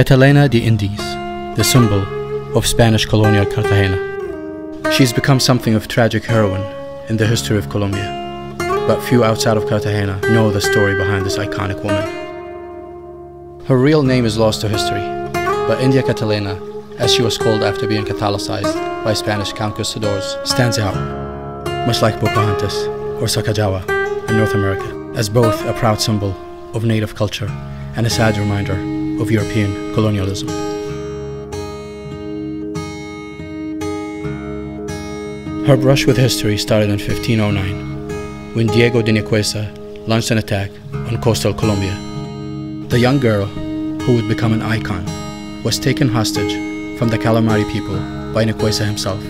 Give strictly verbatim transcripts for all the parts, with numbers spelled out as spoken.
Catalina de Indies, the symbol of Spanish colonial Cartagena. She's become something of a tragic heroine in the history of Colombia, but few outside of Cartagena know the story behind this iconic woman. Her real name is lost to history, but India Catalina, as she was called after being Catholicized by Spanish conquistadors, stands out, much like Pocahontas or Sacagawea in North America, as both a proud symbol of native culture and a sad reminder of European colonialism. Her brush with history started in fifteen oh nine, when Diego de Nicuesa launched an attack on coastal Colombia. The young girl, who would become an icon, was taken hostage from the Calamari people by Nicuesa himself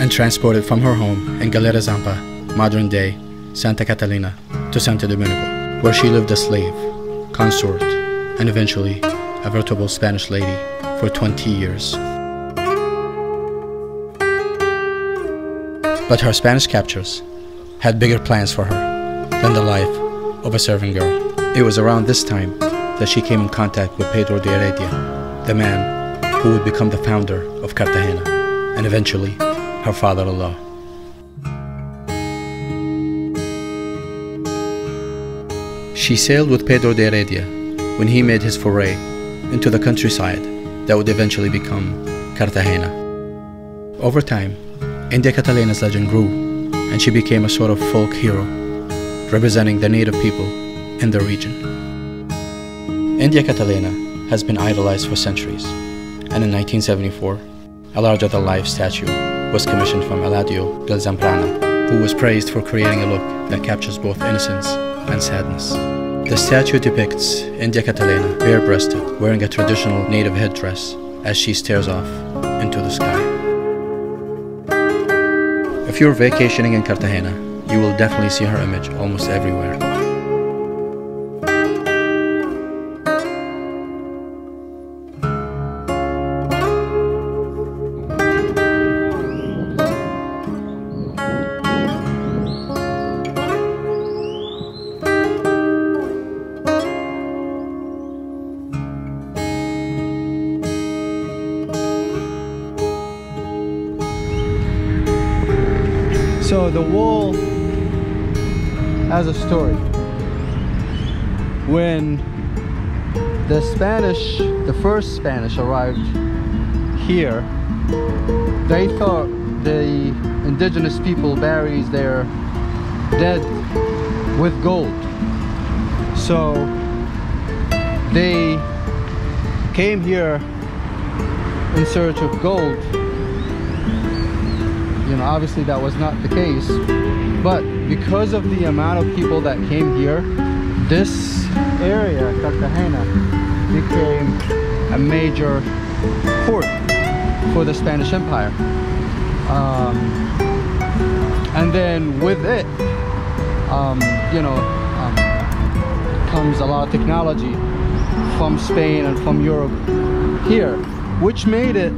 and transported from her home in Galera Zampa, modern-day Santa Catalina, to Santo Domingo, where she lived as slave, consort, and eventually a veritable Spanish lady for twenty years. But her Spanish captors had bigger plans for her than the life of a serving girl. It was around this time that she came in contact with Pedro de Heredia, the man who would become the founder of Cartagena, and eventually her father-in-law. She sailed with Pedro de Heredia when he made his foray into the countryside that would eventually become Cartagena. Over time, India Catalina's legend grew, and she became a sort of folk hero, representing the native people in the region. India Catalina has been idolized for centuries, and in nineteen seventy-four, a larger-than-life statue was commissioned from Eladio del Zambrano, who was praised for creating a look that captures both innocence and sadness. The statue depicts India Catalina bare-breasted, wearing a traditional native headdress as she stares off into the sky. If you're vacationing in Cartagena, you will definitely see her image almost everywhere. So the wall has a story. When the Spanish, the first Spanish arrived here, they thought the indigenous people buries their dead with gold. So they came here in search of gold. You know, obviously that was not the case, but because of the amount of people that came here, this area, Cartagena, became a major port for the Spanish Empire. Um, and then with it, um, you know, um, comes a lot of technology from Spain and from Europe here, which made it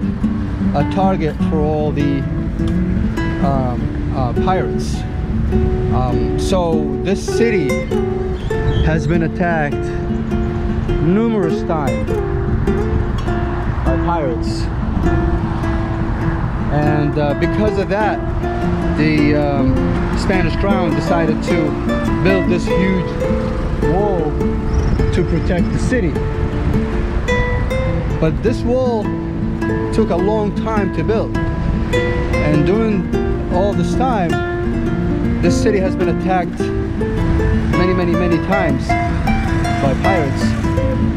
a target for all the Um, uh, pirates. Um, so this city has been attacked numerous times by pirates, and uh, because of that, the um, Spanish crown decided to build this huge wall to protect the city. But this wall took a long time to build, and during all this time, this city has been attacked many, many, many times by pirates.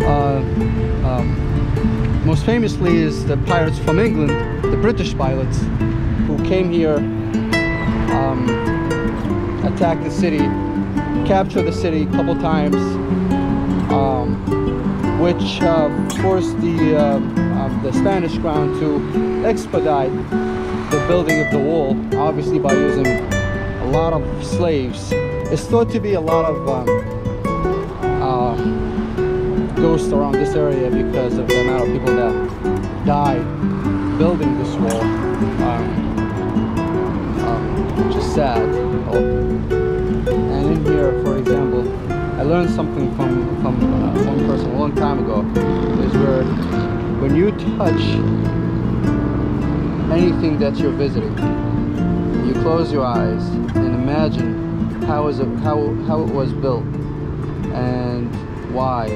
Uh, um, most famously is the pirates from England, the British pirates, who came here, um, attacked the city, captured the city a couple times, um, which uh, forced the, uh, uh, the Spanish crown to expedite the building of the wall, obviously by using a lot of slaves. It's thought to be a lot of um, uh, ghosts around this area because of the amount of people that died building this wall, um, um, which is sad. And in here, for example, I learned something from, from uh, one person. long time ago, is where when you touch anything that you're visiting, you close your eyes and imagine how is it, how how it was built and why.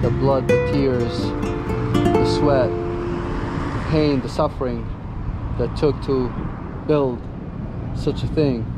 The blood, the tears, the sweat, the pain, the suffering that took to build such a thing.